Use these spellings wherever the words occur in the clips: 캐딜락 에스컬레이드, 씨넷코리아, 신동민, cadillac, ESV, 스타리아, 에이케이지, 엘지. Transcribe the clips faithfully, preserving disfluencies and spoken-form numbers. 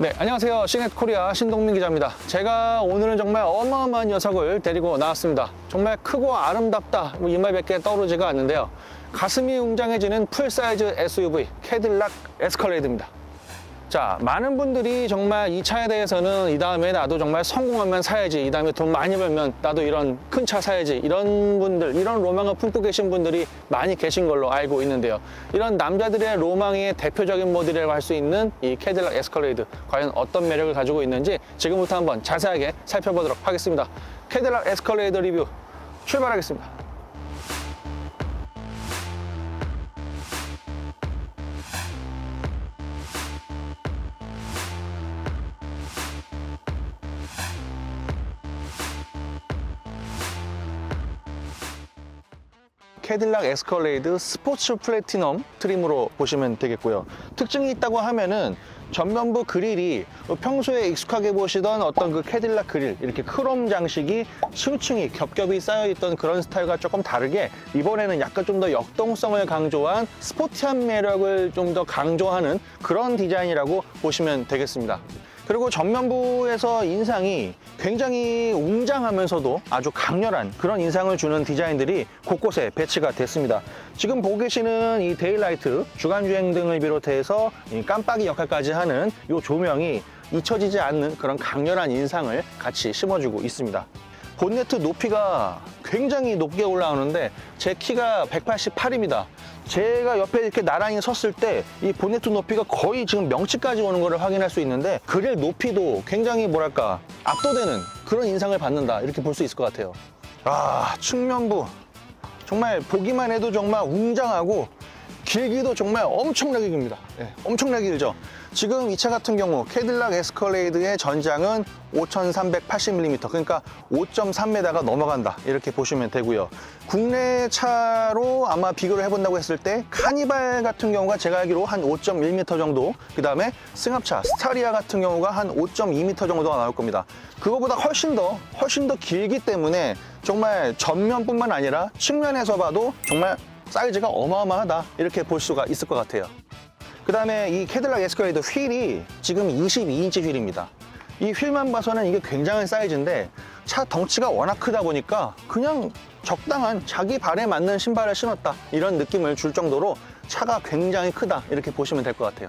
네, 안녕하세요. 씨넷코리아 신동민 기자입니다. 제가 오늘은 정말 어마어마한 녀석을 데리고 나왔습니다. 정말 크고 아름답다, 뭐 이 말밖에 떠오르지가 않는데요. 가슴이 웅장해지는 풀사이즈 에스유브이 캐딜락 에스컬레이드입니다. 자, 많은 분들이 정말 이 차에 대해서는 이 다음에 나도 정말 성공하면 사야지, 이 다음에 돈 많이 벌면 나도 이런 큰 차 사야지, 이런 분들, 이런 로망을 품고 계신 분들이 많이 계신 걸로 알고 있는데요. 이런 남자들의 로망의 대표적인 모델이라고 할 수 있는 이 캐딜락 에스컬레이드, 과연 어떤 매력을 가지고 있는지 지금부터 한번 자세하게 살펴보도록 하겠습니다. 캐딜락 에스컬레이드 리뷰 출발하겠습니다. 캐딜락 에스컬레이드 스포츠 플래티넘 트림으로 보시면 되겠고요. 특징이 있다고 하면은 전면부 그릴이 평소에 익숙하게 보시던 어떤 그 캐딜락 그릴, 이렇게 크롬 장식이 층층이 겹겹이 쌓여있던 그런 스타일과 조금 다르게 이번에는 약간 좀 더 역동성을 강조한 스포티한 매력을 좀 더 강조하는 그런 디자인이라고 보시면 되겠습니다. 그리고 전면부에서 인상이 굉장히 웅장하면서도 아주 강렬한 그런 인상을 주는 디자인들이 곳곳에 배치가 됐습니다. 지금 보고 계시는 이 데일라이트, 주간주행 등을 비롯해서 이 깜빡이 역할까지 하는 이 조명이 잊혀지지 않는 그런 강렬한 인상을 같이 심어주고 있습니다. 본네트 높이가 굉장히 높게 올라오는데 제 키가 백팔십팔입니다. 제가 옆에 이렇게 나란히 섰을 때 이 본네트 높이가 거의 지금 명치까지 오는 것을 확인할 수 있는데 그릴 높이도 굉장히 뭐랄까 압도되는 그런 인상을 받는다, 이렇게 볼 수 있을 것 같아요. 아, 측면부 정말 보기만 해도 정말 웅장하고 길기도 정말 엄청나게 깁니다. 네, 엄청나게 길죠. 지금 이 차 같은 경우 캐딜락 에스컬레이드의 전장은 오천삼백팔십 밀리미터, 그러니까 오 점 삼 미터가 넘어간다, 이렇게 보시면 되고요. 국내 차로 아마 비교를 해본다고 했을 때 카니발 같은 경우가 제가 알기로 한 오 점 일 미터 정도, 그 다음에 승합차 스타리아 같은 경우가 한 오 점 이 미터 정도가 나올 겁니다. 그거보다 훨씬 더 훨씬 더 길기 때문에 정말 전면뿐만 아니라 측면에서 봐도 정말 사이즈가 어마어마하다, 이렇게 볼 수가 있을 것 같아요. 그 다음에 이 캐딜락 에스컬레이드 휠이 지금 이십이 인치 휠입니다. 이 휠만 봐서는 이게 굉장한 사이즈인데 차 덩치가 워낙 크다 보니까 그냥 적당한 자기 발에 맞는 신발을 신었다, 이런 느낌을 줄 정도로 차가 굉장히 크다, 이렇게 보시면 될 것 같아요.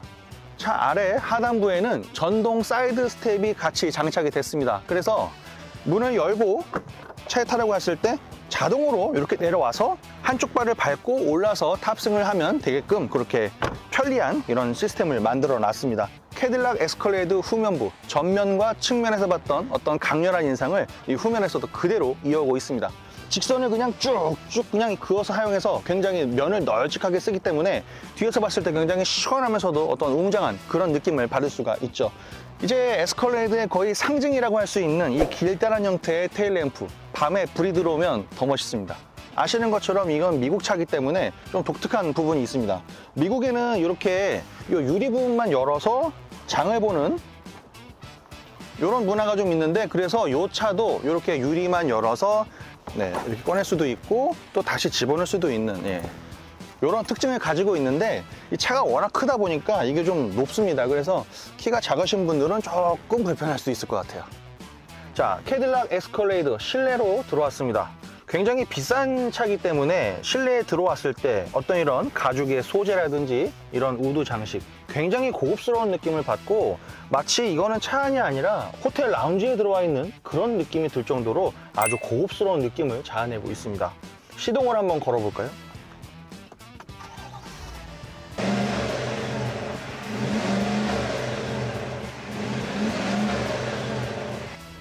차 아래 하단부에는 전동 사이드 스텝이 같이 장착이 됐습니다. 그래서 문을 열고 차에 타려고 했을 때 자동으로 이렇게 내려와서 한쪽 발을 밟고 올라서 탑승을 하면 되게끔 그렇게 편리한 이런 시스템을 만들어 놨습니다. 캐딜락 에스컬레이드 후면부, 전면과 측면에서 봤던 어떤 강렬한 인상을 이 후면에서도 그대로 이어오고 있습니다. 직선을 그냥 쭉쭉 그냥 그어서 사용해서 굉장히 면을 널찍하게 쓰기 때문에 뒤에서 봤을 때 굉장히 시원하면서도 어떤 웅장한 그런 느낌을 받을 수가 있죠. 이제 에스컬레이드의 거의 상징이라고 할 수 있는 이 길다란 형태의 테일램프, 밤에 불이 들어오면 더 멋있습니다. 아시는 것처럼 이건 미국 차기 때문에 좀 독특한 부분이 있습니다. 미국에는 이렇게 이 유리 부분만 열어서 장을 보는 이런 문화가 좀 있는데, 그래서 이 차도 이렇게 유리만 열어서 네, 이렇게 꺼낼 수도 있고 또 다시 집어넣을 수도 있는, 예, 이런 특징을 가지고 있는데 이 차가 워낙 크다 보니까 이게 좀 높습니다. 그래서 키가 작으신 분들은 조금 불편할 수 있을 것 같아요. 자, 캐딜락 에스컬레이드 실내로 들어왔습니다. 굉장히 비싼 차이기 때문에 실내에 들어왔을 때 어떤 이런 가죽의 소재라든지 이런 우드 장식, 굉장히 고급스러운 느낌을 받고 마치 이거는 차 안이 아니라 호텔 라운지에 들어와 있는 그런 느낌이 들 정도로 아주 고급스러운 느낌을 자아내고 있습니다. 시동을 한번 걸어볼까요?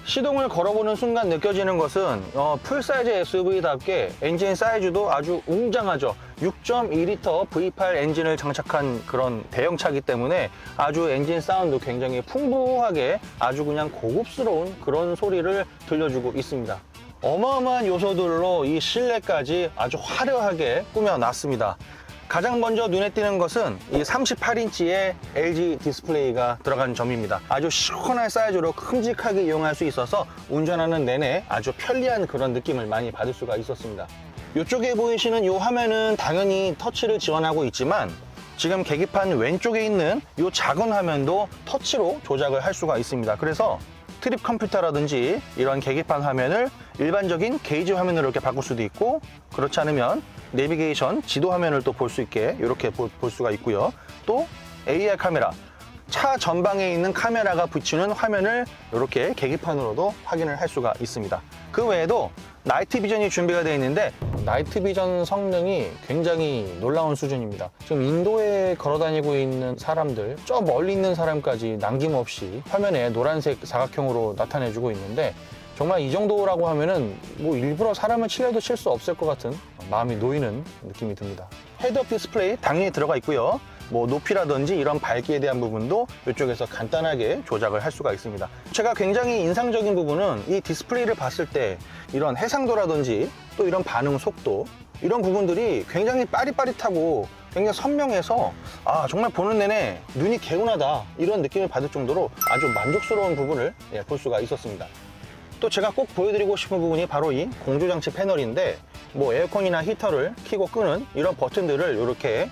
시동을 걸어보는 순간 느껴지는 것은 어, 풀사이즈 에스유브이답게 엔진 사이즈도 아주 웅장하죠. 육 점 이 리터 브이 에이트 엔진을 장착한 그런 대형차이기 때문에 아주 엔진 사운드 굉장히 풍부하게 아주 그냥 고급스러운 그런 소리를 들려주고 있습니다. 어마어마한 요소들로 이 실내까지 아주 화려하게 꾸며놨습니다. 가장 먼저 눈에 띄는 것은 이 삼십팔 인치의 엘지 디스플레이가 들어간 점입니다. 아주 시원한 사이즈로 큼직하게 이용할 수 있어서 운전하는 내내 아주 편리한 그런 느낌을 많이 받을 수가 있었습니다. 이쪽에 보이시는 이 화면은 당연히 터치를 지원하고 있지만 지금 계기판 왼쪽에 있는 이 작은 화면도 터치로 조작을 할 수가 있습니다. 그래서 트립 컴퓨터라든지 이런 계기판 화면을 일반적인 게이지 화면으로 이렇게 바꿀 수도 있고, 그렇지 않으면 내비게이션 지도 화면을 또 볼 수 있게 이렇게 보, 볼 수가 있고요. 또 에이아르 카메라, 차 전방에 있는 카메라가 비추는 화면을 이렇게 계기판으로도 확인을 할 수가 있습니다. 그 외에도 나이트 비전이 준비가 되어 있는데, 나이트 비전 성능이 굉장히 놀라운 수준입니다. 지금 인도에 걸어다니고 있는 사람들, 저 멀리 있는 사람까지 남김없이 화면에 노란색 사각형으로 나타내주고 있는데, 정말 이 정도라고 하면은 뭐 일부러 사람을 치려도 칠 수 없을 것 같은, 마음이 놓이는 느낌이 듭니다. 헤드업 디스플레이 당연히 들어가 있고요. 뭐 높이라든지 이런 밝기에 대한 부분도 이쪽에서 간단하게 조작을 할 수가 있습니다. 제가 굉장히 인상적인 부분은 이 디스플레이를 봤을 때 이런 해상도라든지 또 이런 반응 속도, 이런 부분들이 굉장히 빠릿빠릿하고 굉장히 선명해서 아 정말 보는 내내 눈이 개운하다 이런 느낌을 받을 정도로 아주 만족스러운 부분을 예, 볼 수가 있었습니다. 또 제가 꼭 보여드리고 싶은 부분이 바로 이 공조장치 패널인데, 뭐 에어컨이나 히터를 켜고 끄는 이런 버튼들을 이렇게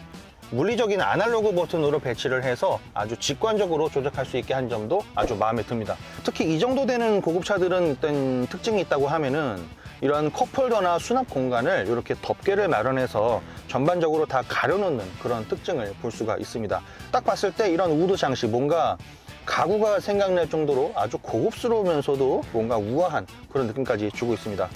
물리적인 아날로그 버튼으로 배치를 해서 아주 직관적으로 조작할 수 있게 한 점도 아주 마음에 듭니다. 특히 이 정도 되는 고급차들은 일단 특징이 있다고 하면은 이런 컵홀더나 수납 공간을 이렇게 덮개를 마련해서 전반적으로 다 가려놓는 그런 특징을 볼 수가 있습니다. 딱 봤을 때 이런 우드 장식, 뭔가 가구가 생각날 정도로 아주 고급스러우면서도 뭔가 우아한 그런 느낌까지 주고 있습니다.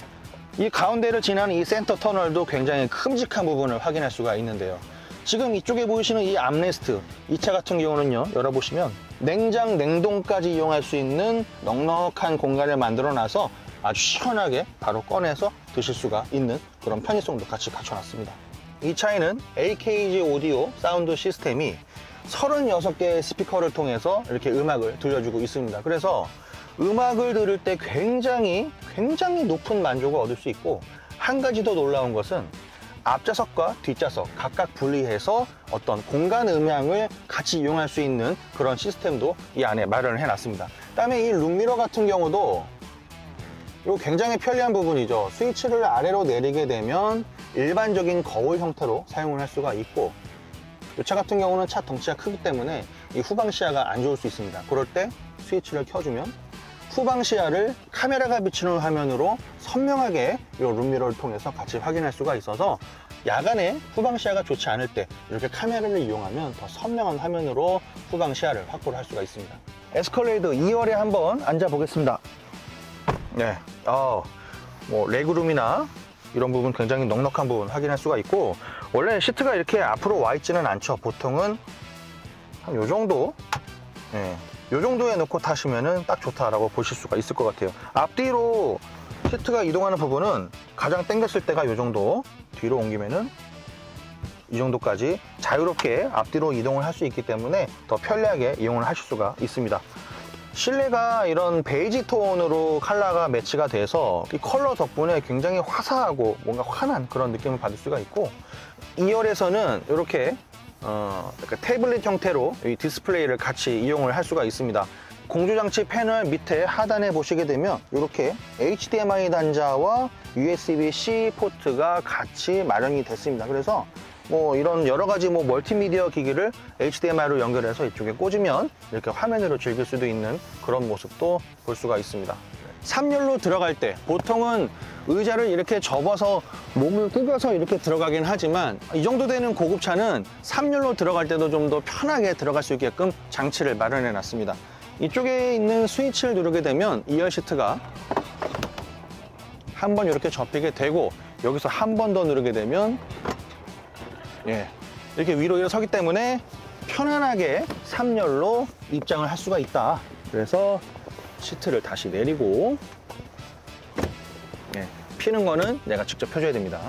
이 가운데를 지나는 이 센터 터널도 굉장히 큼직한 부분을 확인할 수가 있는데요. 지금 이쪽에 보이시는 이 암레스트, 이 차 같은 경우는요, 열어보시면 냉장, 냉동까지 이용할 수 있는 넉넉한 공간을 만들어놔서 아주 시원하게 바로 꺼내서 드실 수가 있는 그런 편의성도 같이 갖춰놨습니다. 이 차에는 에이케이지 오디오 사운드 시스템이 서른여섯 개의 스피커를 통해서 이렇게 음악을 들려주고 있습니다. 그래서 음악을 들을 때 굉장히 굉장히 높은 만족을 얻을 수 있고, 한 가지 더 놀라운 것은 앞좌석과 뒷좌석 각각 분리해서 어떤 공간 음향을 같이 이용할 수 있는 그런 시스템도 이 안에 마련을 해놨습니다. 그다음에 이 룸미러 같은 경우도 이거 굉장히 편리한 부분이죠. 스위치를 아래로 내리게 되면 일반적인 거울 형태로 사용을 할 수가 있고, 이 차 같은 경우는 차 덩치가 크기 때문에 이 후방 시야가 안 좋을 수 있습니다. 그럴 때 스위치를 켜주면 후방 시야를 카메라가 비치는 화면으로 선명하게 이 룸미러를 통해서 같이 확인할 수가 있어서, 야간에 후방 시야가 좋지 않을 때 이렇게 카메라를 이용하면 더 선명한 화면으로 후방 시야를 확보를 할 수가 있습니다. 에스컬레이드 이 열에 한번 앉아 보겠습니다. 네, 어, 뭐 레그룸이나 이런 부분 굉장히 넉넉한 부분 확인할 수가 있고, 원래 시트가 이렇게 앞으로 와 있지는 않죠. 보통은 한 요 정도, 네, 요 정도에 놓고 타시면은 딱 좋다라고 보실 수가 있을 것 같아요. 앞뒤로 시트가 이동하는 부분은 가장 당겼을 때가 요 정도, 뒤로 옮기면은 이 정도까지 자유롭게 앞뒤로 이동을 할 수 있기 때문에 더 편리하게 이용을 하실 수가 있습니다. 실내가 이런 베이지 톤으로 컬러가 매치가 돼서 이 컬러 덕분에 굉장히 화사하고 뭔가 환한 그런 느낌을 받을 수가 있고, 이 열에서는 이렇게 어, 태블릿 형태로 이 디스플레이를 같이 이용을 할 수가 있습니다. 공조장치 패널 밑에 하단에 보시게 되면 이렇게 에이치디엠아이 단자와 유에스비 씨 포트가 같이 마련이 됐습니다. 그래서 뭐 이런 여러 가지 뭐 멀티미디어 기기를 에이치디엠아이로 연결해서 이쪽에 꽂으면 이렇게 화면으로 즐길 수도 있는 그런 모습도 볼 수가 있습니다. 삼 열로 들어갈 때 보통은 의자를 이렇게 접어서 몸을 구겨서 이렇게 들어가긴 하지만, 이 정도 되는 고급차는 삼 열로 들어갈 때도 좀 더 편하게 들어갈 수 있게끔 장치를 마련해 놨습니다. 이쪽에 있는 스위치를 누르게 되면 이 열 시트가 한 번 이렇게 접히게 되고, 여기서 한 번 더 누르게 되면 예, 이렇게 위로 일어서기 때문에 편안하게 삼 열로 입장을 할 수가 있다. 그래서 시트를 다시 내리고, 예, 피는 거는 내가 직접 펴줘야 됩니다.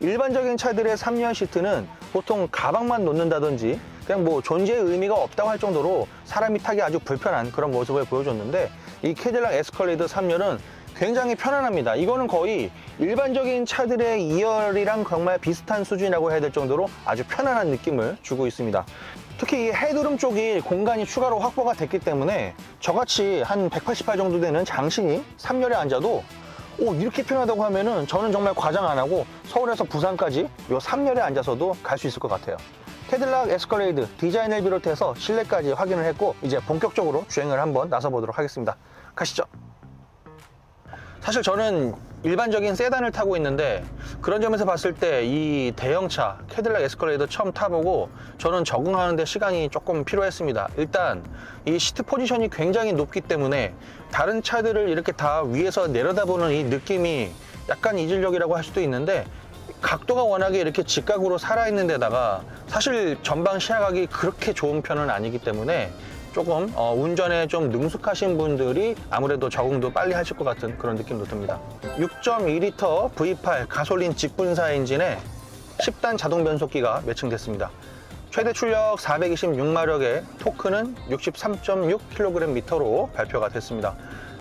일반적인 차들의 삼 열 시트는 보통 가방만 놓는다든지 그냥 뭐 존재의 의미가 없다고 할 정도로 사람이 타기 아주 불편한 그런 모습을 보여줬는데, 이 캐딜락 에스컬레이드 삼 열은 굉장히 편안합니다. 이거는 거의 일반적인 차들의 이 열이랑 정말 비슷한 수준이라고 해야 될 정도로 아주 편안한 느낌을 주고 있습니다. 특히 이 헤드룸 쪽이 공간이 추가로 확보가 됐기 때문에 저같이 한 백팔십팔 정도 되는 장신이 삼 열에 앉아도 오, 이렇게 편하다고 하면은 저는 정말 과장 안 하고 서울에서 부산까지 이 삼 열에 앉아서도 갈 수 있을 것 같아요. 캐딜락 에스컬레이드 디자인을 비롯해서 실내까지 확인을 했고, 이제 본격적으로 주행을 한번 나서보도록 하겠습니다. 가시죠. 사실 저는 일반적인 세단을 타고 있는데, 그런 점에서 봤을 때 이 대형차 캐딜락 에스컬레이드 처음 타보고 저는 적응하는데 시간이 조금 필요했습니다. 일단 이 시트 포지션이 굉장히 높기 때문에 다른 차들을 이렇게 다 위에서 내려다보는 이 느낌이 약간 이질적이라고 할 수도 있는데, 각도가 워낙에 이렇게 직각으로 살아있는 데다가 사실 전방 시야각이 그렇게 좋은 편은 아니기 때문에 조금 어, 운전에 좀 능숙하신 분들이 아무래도 적응도 빨리 하실 것 같은 그런 느낌도 듭니다. 육 점 이 리터 브이 팔 가솔린 직분사 엔진에 십 단 자동 변속기가 매칭됐습니다. 최대 출력 사백이십육 마력에 토크는 육십삼 점 육 킬로그램 미터로 발표가 됐습니다.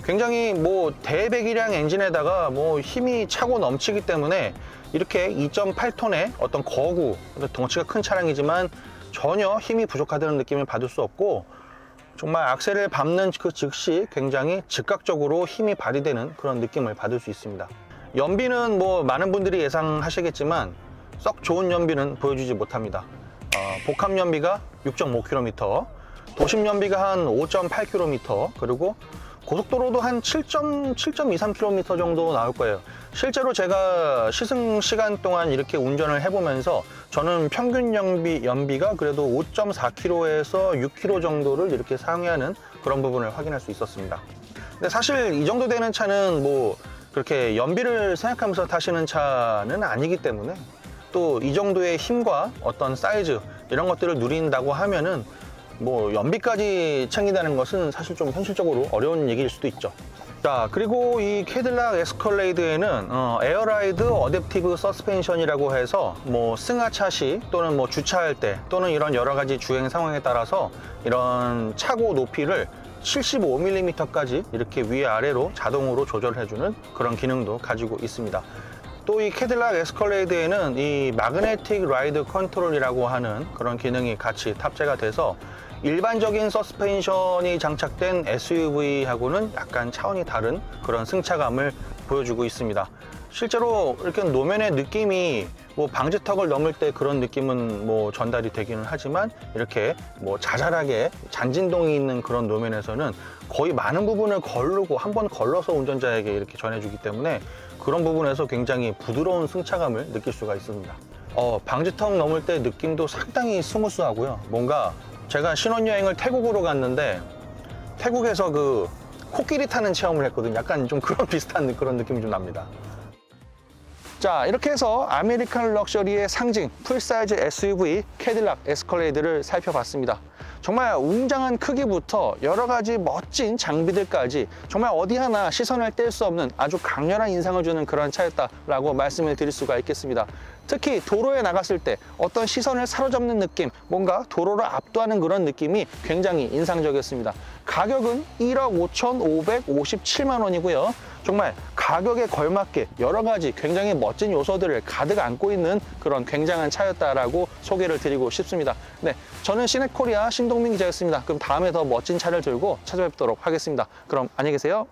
굉장히 뭐 대배기량 엔진에다가 뭐 힘이 차고 넘치기 때문에 이렇게 이 점 팔 톤의 어떤 거구, 덩치가 큰 차량이지만 전혀 힘이 부족하다는 느낌을 받을 수 없고, 정말 악셀을 밟는 그 즉시 굉장히 즉각적으로 힘이 발휘되는 그런 느낌을 받을 수 있습니다. 연비는 뭐 많은 분들이 예상하시겠지만 썩 좋은 연비는 보여주지 못합니다. 어, 복합 연비가 육 점 오 킬로미터, 도심 연비가 한 오 점 팔 킬로미터, 그리고 고속도로도 한 칠 점 이삼 킬로미터 정도 나올 거예요. 실제로 제가 시승 시간 동안 이렇게 운전을 해보면서 저는 평균 연비, 연비가 그래도 오 점 사 킬로미터에서 육 킬로미터 정도를 이렇게 사용하는 그런 부분을 확인할 수 있었습니다. 근데 사실 이 정도 되는 차는 뭐 그렇게 연비를 생각하면서 타시는 차는 아니기 때문에, 또 이 정도의 힘과 어떤 사이즈 이런 것들을 누린다고 하면은 뭐 연비까지 챙긴다는 것은 사실 좀 현실적으로 어려운 얘기일 수도 있죠. 자, 그리고 이 캐딜락 에스컬레이드에는 어, 에어라이드 어댑티브 서스펜션이라고 해서 뭐 승하차 시 또는 뭐 주차할 때 또는 이런 여러 가지 주행 상황에 따라서 이런 차고 높이를 칠십오 밀리미터까지 이렇게 위아래로 자동으로 조절해주는 그런 기능도 가지고 있습니다. 또 이 캐딜락 에스컬레이드에는 이 마그네틱 라이드 컨트롤이라고 하는 그런 기능이 같이 탑재가 돼서 일반적인 서스펜션이 장착된 에스유브이하고는 약간 차원이 다른 그런 승차감을 보여주고 있습니다. 실제로 이렇게 노면의 느낌이 뭐 방지턱을 넘을 때 그런 느낌은 뭐 전달이 되기는 하지만, 이렇게 뭐 자잘하게 잔진동이 있는 그런 노면에서는 거의 많은 부분을 걸르고 한번 걸러서 운전자에게 이렇게 전해주기 때문에 그런 부분에서 굉장히 부드러운 승차감을 느낄 수가 있습니다. 어, 방지턱 넘을 때 느낌도 상당히 스무스하고요. 뭔가 제가 신혼여행을 태국으로 갔는데 태국에서 그 코끼리 타는 체험을 했거든요. 약간 좀 그런 비슷한 그런 느낌이 좀 납니다. 자, 이렇게 해서 아메리칸 럭셔리의 상징 풀사이즈 에스유브이 캐딜락 에스컬레이드를 살펴봤습니다. 정말 웅장한 크기부터 여러 가지 멋진 장비들까지 정말 어디 하나 시선을 뗄 수 없는 아주 강렬한 인상을 주는 그런 차였다라고 말씀을 드릴 수가 있겠습니다. 특히 도로에 나갔을 때 어떤 시선을 사로잡는 느낌, 뭔가 도로를 압도하는 그런 느낌이 굉장히 인상적이었습니다. 가격은 일억 오천오백오십칠만 원이고요. 정말 가격에 걸맞게 여러 가지 굉장히 멋진 요소들을 가득 안고 있는 그런 굉장한 차였다라고 소개를 드리고 싶습니다. 네, 저는 씨넷코리아 신동민 기자였습니다. 그럼 다음에 더 멋진 차를 들고 찾아뵙도록 하겠습니다. 그럼 안녕히 계세요.